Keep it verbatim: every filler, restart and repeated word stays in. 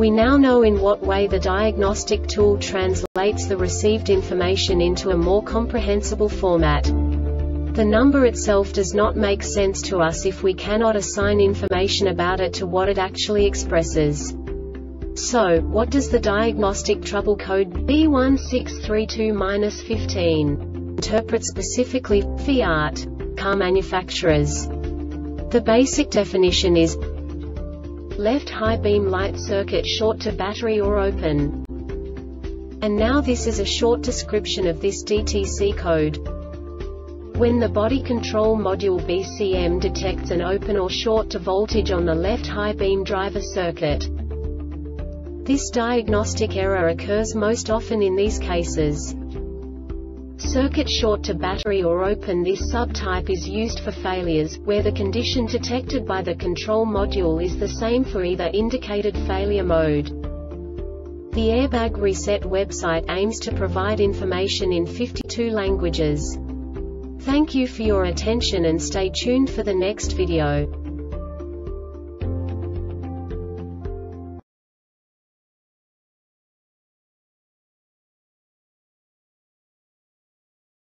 We now know in what way the diagnostic tool translates the received information into a more comprehensible format. The number itself does not make sense to us if we cannot assign information about it to what it actually expresses. So, what does the diagnostic trouble code B one six three two dash fifteen interpret specifically for F I A T car manufacturers? The basic definition is left high beam light circuit short to battery or open. And now this is a short description of this D T C code. When the body control module B C M detects an open or short to voltage on the left high beam driver circuit. This diagnostic error occurs most often in these cases. Circuit short to battery or open. This subtype is used for failures, where the condition detected by the control module is the same for either indicated failure mode. The Airbag Reset website aims to provide information in fifty-two languages. Thank you for your attention and stay tuned for the next video.